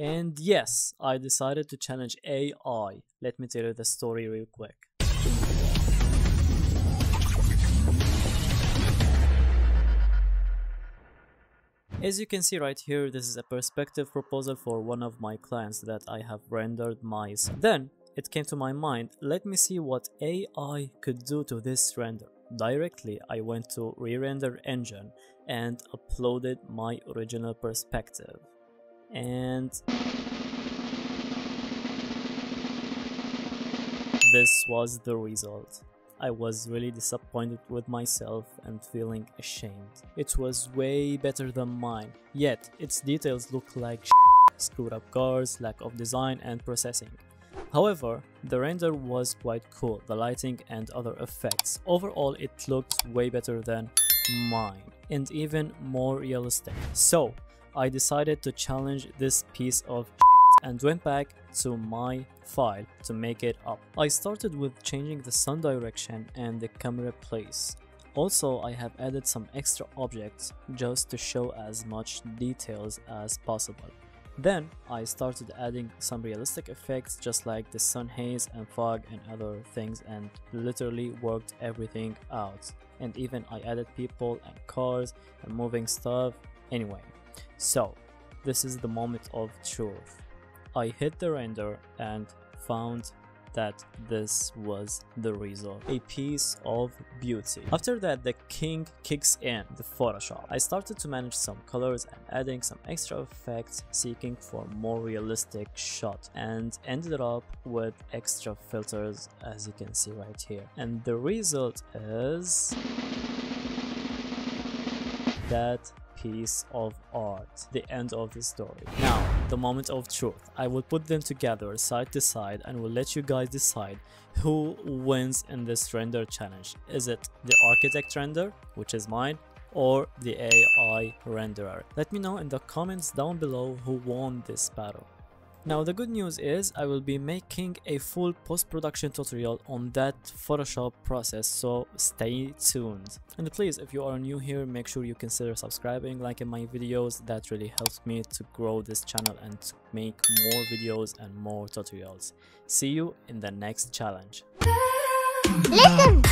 And yes, I decided to challenge AI. Let me tell you the story real quick. As you can see right here, this is a perspective proposal for one of my clients that I have rendered myself. Then it came to my mind, let me see what AI could do to this render. Directly, I went to re-render engine and uploaded my original perspective. And this was the result. I was really disappointed with myself and feeling ashamed. It was way better than mine, yet its details look like screwed up cars, lack of design and processing. However, the render was quite cool, the lighting and other effects. Overall, it looked way better than mine and even more realistic. So I decided to challenge this piece of and went back to my file to make it up. I started with changing the sun direction and the camera place. Also, I have added some extra objects just to show as much details as possible. Then I started adding some realistic effects just like the sun haze and fog and other things, and literally worked everything out. And even I added people and cars and moving stuff. Anyway, so this is the moment of truth. I hit the render and found that this was the result, a piece of beauty. After that, the king kicks in, the Photoshop. I started to manage some colors and adding some extra effects, seeking for more realistic shot, and ended up with extra filters as you can see right here. And the result is that piece of art, the end of the story. Now, the moment of truth. I will put them together side to side and will let you guys decide who wins in this render challenge. Is it the architect render, which is mine, or the AI renderer? Let me know in the comments down below who won this battle. Now, the good news is I will be making a full post-production tutorial on that Photoshop process, so stay tuned. And please, if you are new here, make sure you consider subscribing, liking my videos. That really helps me to grow this channel and to make more videos and more tutorials. See you in the next challenge. Listen!